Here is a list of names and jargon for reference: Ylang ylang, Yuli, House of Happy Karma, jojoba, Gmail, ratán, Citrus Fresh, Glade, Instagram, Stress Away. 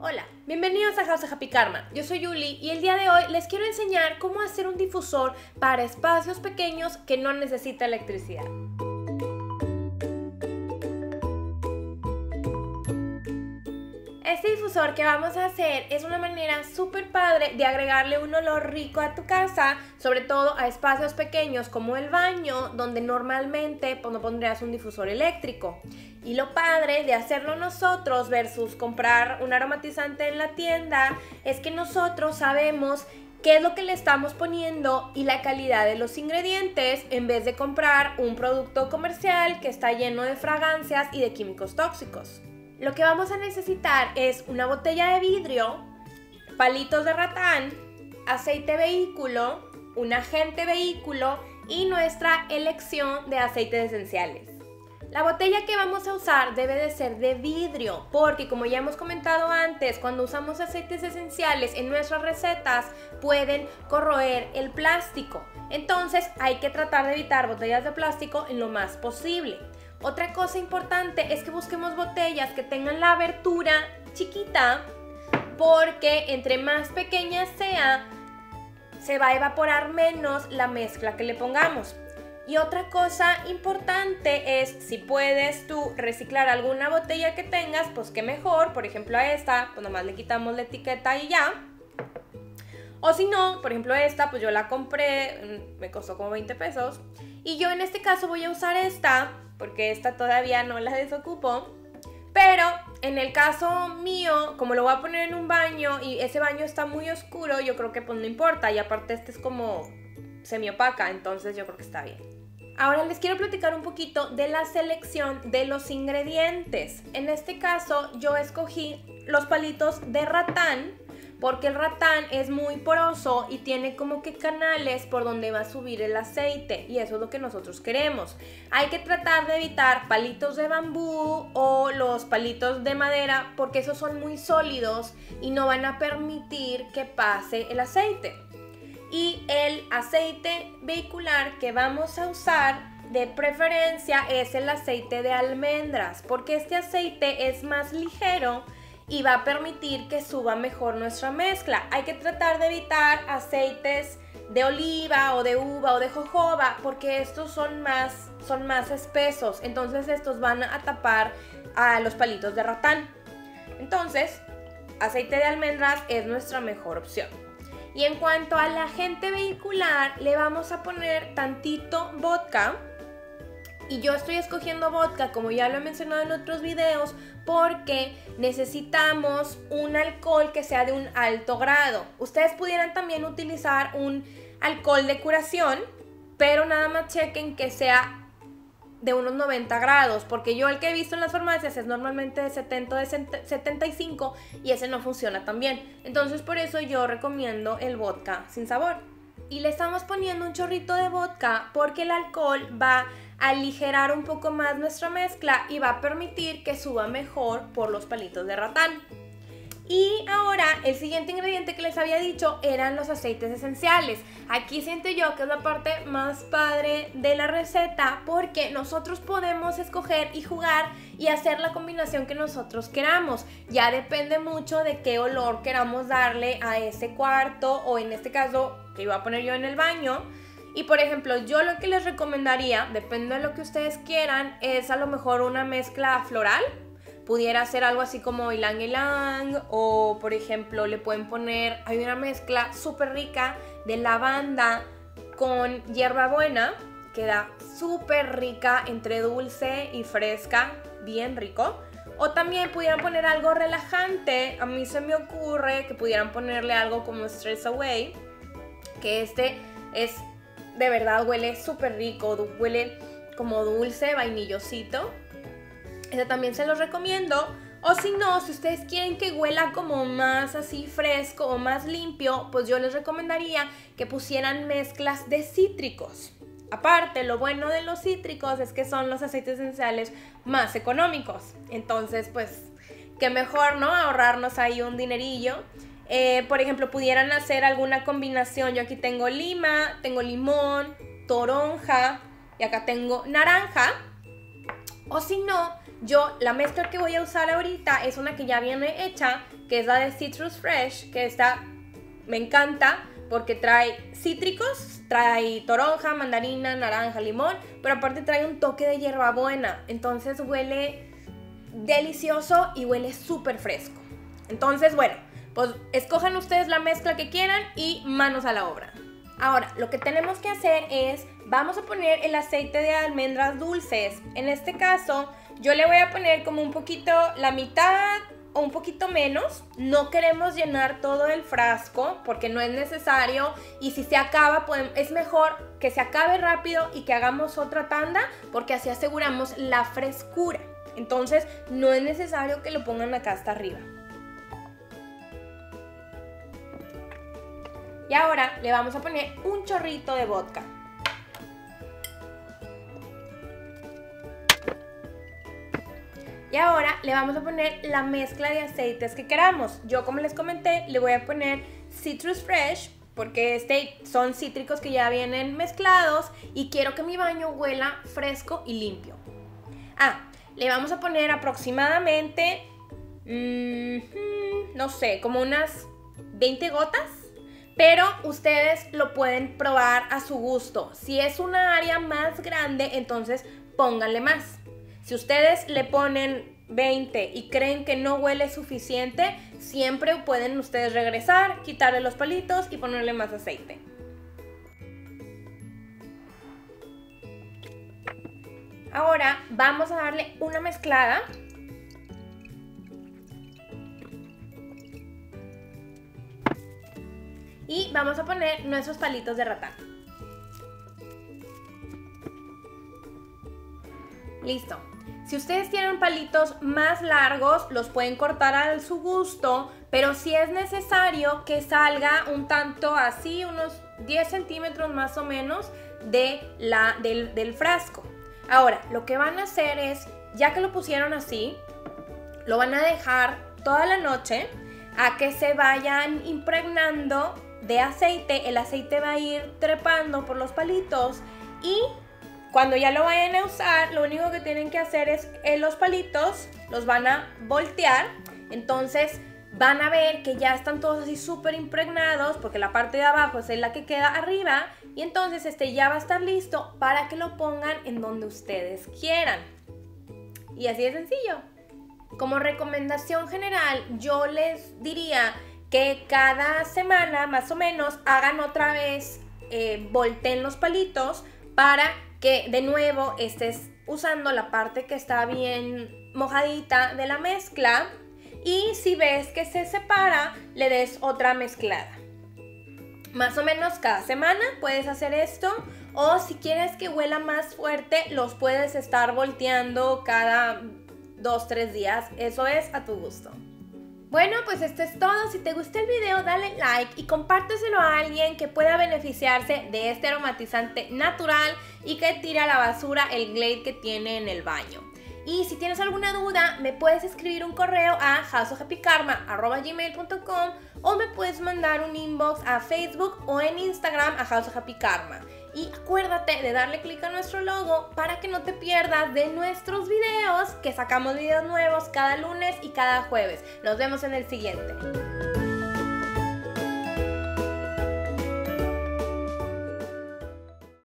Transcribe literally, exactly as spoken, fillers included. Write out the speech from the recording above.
Hola, bienvenidos a House of Happy Karma. Yo soy Yuli y el día de hoy les quiero enseñar cómo hacer un difusor para espacios pequeños que no necesita electricidad. Este difusor que vamos a hacer es una manera súper padre de agregarle un olor rico a tu casa, sobre todo a espacios pequeños como el baño, donde normalmente pues, no pondrías un difusor eléctrico. Y lo padre de hacerlo nosotros versus comprar un aromatizante en la tienda es que nosotros sabemos qué es lo que le estamos poniendo y la calidad de los ingredientes, en vez de comprar un producto comercial que está lleno de fragancias y de químicos tóxicos. Lo que vamos a necesitar es una botella de vidrio, palitos de ratán, aceite vehículo, un agente vehículo y nuestra elección de aceites esenciales. La botella que vamos a usar debe de ser de vidrio, porque como ya hemos comentado antes, cuando usamos aceites esenciales en nuestras recetas pueden corroer el plástico. Entonces hay que tratar de evitar botellas de plástico en lo más posible. Otra cosa importante es que busquemos botellas que tengan la abertura chiquita, porque entre más pequeña sea, se va a evaporar menos la mezcla que le pongamos. Y otra cosa importante es, si puedes tú reciclar alguna botella que tengas, pues qué mejor. Por ejemplo a esta, pues nomás le quitamos la etiqueta y ya. O si no, por ejemplo esta, pues yo la compré, me costó como veinte pesos. Y yo en este caso voy a usar esta, porque esta todavía no la desocupo. Pero en el caso mío, como lo voy a poner en un baño y ese baño está muy oscuro, yo creo que pues no importa. Y aparte este es como semiopaca, entonces yo creo que está bien. Ahora les quiero platicar un poquito de la selección de los ingredientes. En este caso yo escogí los palitos de ratán, porque el ratán es muy poroso y tiene como que canales por donde va a subir el aceite, y eso es lo que nosotros queremos. Hay que tratar de evitar palitos de bambú o los palitos de madera, porque esos son muy sólidos y no van a permitir que pase el aceite. Y el aceite vehicular que vamos a usar de preferencia es el aceite de almendras, porque este aceite es más ligero y va a permitir que suba mejor nuestra mezcla. Hay que tratar de evitar aceites de oliva o de uva o de jojoba, porque estos son más, son más espesos, entonces estos van a tapar a los palitos de ratán. Entonces, aceite de almendras es nuestra mejor opción. Y en cuanto al agente vehicular, le vamos a poner tantito vodka. Y yo estoy escogiendo vodka, como ya lo he mencionado en otros videos, porque necesitamos un alcohol que sea de un alto grado. Ustedes pudieran también utilizar un alcohol de curación, pero nada más chequen que sea de unos noventa grados, porque yo el que he visto en las farmacias es normalmente de setenta, de setenta y cinco, y ese no funciona tan bien. Entonces por eso yo recomiendo el vodka sin sabor. Y le estamos poniendo un chorrito de vodka porque el alcohol va a aligerar un poco más nuestra mezcla y va a permitir que suba mejor por los palitos de ratán. Y ahora el siguiente ingrediente que les había dicho eran los aceites esenciales. Aquí siento yo que es la parte más padre de la receta, porque nosotros podemos escoger y jugar y hacer la combinación que nosotros queramos. Ya depende mucho de qué olor queramos darle a ese cuarto, o en este caso que iba a poner yo en el baño. Y por ejemplo, yo lo que les recomendaría, depende de lo que ustedes quieran, es a lo mejor una mezcla floral. Pudiera ser algo así como ylang ylang, o por ejemplo le pueden poner, hay una mezcla súper rica de lavanda con hierbabuena, queda súper rica, entre dulce y fresca, bien rico. O también pudieran poner algo relajante, a mí se me ocurre que pudieran ponerle algo como Stress Away, que este es, de verdad huele súper rico, huele como dulce, vainillosito. Este también se los recomiendo. O si no, si ustedes quieren que huela como más así fresco o más limpio, pues yo les recomendaría que pusieran mezclas de cítricos. Aparte, lo bueno de los cítricos es que son los aceites esenciales más económicos. Entonces, pues, qué mejor, ¿no? Ahorrarnos ahí un dinerillo. Eh, por ejemplo, pudieran hacer alguna combinación. Yo aquí tengo lima, tengo limón, toronja y acá tengo naranja. O si no, Yo, la mezcla que voy a usar ahorita es una que ya viene hecha, que es la de Citrus Fresh, que esta me encanta porque trae cítricos, trae toronja, mandarina, naranja, limón, pero aparte trae un toque de hierbabuena, entonces huele delicioso y huele súper fresco. Entonces, bueno, pues escojan ustedes la mezcla que quieran y manos a la obra. Ahora, lo que tenemos que hacer es, vamos a poner el aceite de almendras dulces. En este caso, yo le voy a poner como un poquito, la mitad o un poquito menos. No queremos llenar todo el frasco porque no es necesario. Y si se acaba, pues es mejor que se acabe rápido y que hagamos otra tanda, porque así aseguramos la frescura. Entonces, no es necesario que lo pongan acá hasta arriba. Y ahora le vamos a poner un chorrito de vodka. Y ahora le vamos a poner la mezcla de aceites que queramos. Yo, como les comenté, le voy a poner Citrus Fresh, porque este son cítricos que ya vienen mezclados y quiero que mi baño huela fresco y limpio. Ah, le vamos a poner aproximadamente, mmm, no sé, como unas veinte gotas. Pero ustedes lo pueden probar a su gusto. Si es una área más grande, entonces pónganle más. Si ustedes le ponen veinte y creen que no huele suficiente, siempre pueden ustedes regresar, quitarle los palitos y ponerle más aceite. Ahora vamos a darle una mezclada. Y vamos a poner nuestros palitos de ratán. Listo. Si ustedes tienen palitos más largos, los pueden cortar a su gusto, pero si es necesario que salga un tanto así, unos diez centímetros más o menos de la, del, del frasco. Ahora, lo que van a hacer es, ya que lo pusieron así, lo van a dejar toda la noche a que se vayan impregnando de aceite. El aceite va a ir trepando por los palitos y cuando ya lo vayan a usar, lo único que tienen que hacer es eh, los palitos los van a voltear, entonces van a ver que ya están todos así súper impregnados, porque la parte de abajo es la que queda arriba, y entonces este ya va a estar listo para que lo pongan en donde ustedes quieran, y así de sencillo. Como recomendación general, yo les diría que cada semana más o menos hagan otra vez, eh, volteen los palitos para que de nuevo estés usando la parte que está bien mojadita de la mezcla, y si ves que se separa, le des otra mezclada. Más o menos cada semana puedes hacer esto, o si quieres que huela más fuerte, los puedes estar volteando cada dos, tres días, eso es a tu gusto. Bueno, pues esto es todo. Si te gustó el video, dale like y compárteselo a alguien que pueda beneficiarse de este aromatizante natural y que tira a la basura el Glade que tiene en el baño. Y si tienes alguna duda, me puedes escribir un correo a house of happy karma arroba gmail punto com o me puedes mandar un inbox a Facebook o en Instagram a House of Happy Karma. Y acuérdate de darle clic a nuestro logo para que no te pierdas de nuestros videos, que sacamos videos nuevos cada lunes y cada jueves. Nos vemos en el siguiente.